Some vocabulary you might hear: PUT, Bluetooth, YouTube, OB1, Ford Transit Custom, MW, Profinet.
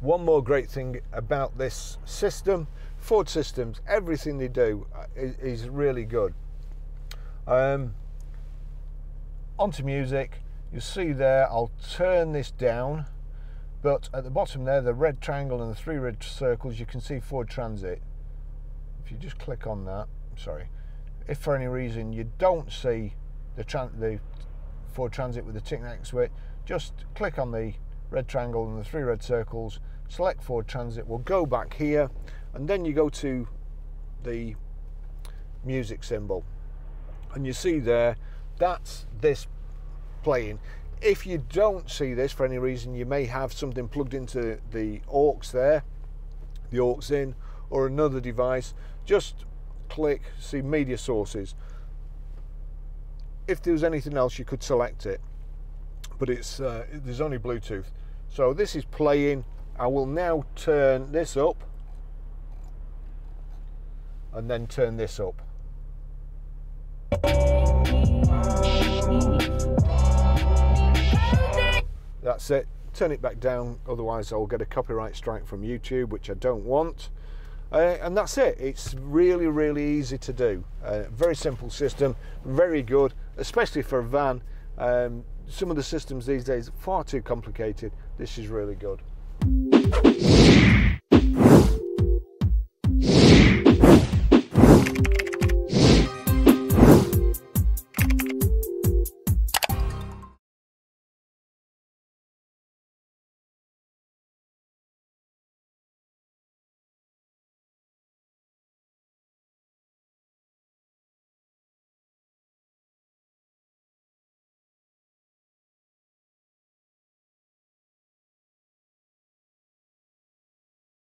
One more great thing about this system, Ford systems, everything they do is really good. Onto music, you see there, I'll turn this down, but at the bottom there, the red triangle and the three red circles, you can see Ford Transit. If you just click on that, sorry, if for any reason you don't see the Ford Transit with the tick next to it, just click on the red triangle and the three red circles, select Ford Transit, we'll go back here, and then you go to the music symbol, and you see there, that's this playing. If you don't see this for any reason, you may have something plugged into the aux there, the aux in, or another device, just click, see media sources. If there was anything else, you could select it, but it's there's only Bluetooth. So this is playing. I will now turn this up and then turn this up. That's it, turn it back down, otherwise I'll get a copyright strike from YouTube, which I don't want. And that's it, it's really, really easy to do. Very simple system, very good, especially for a van. Some of the systems these days are far too complicated. This is really good.